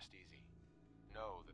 rest easy. Know